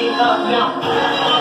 No.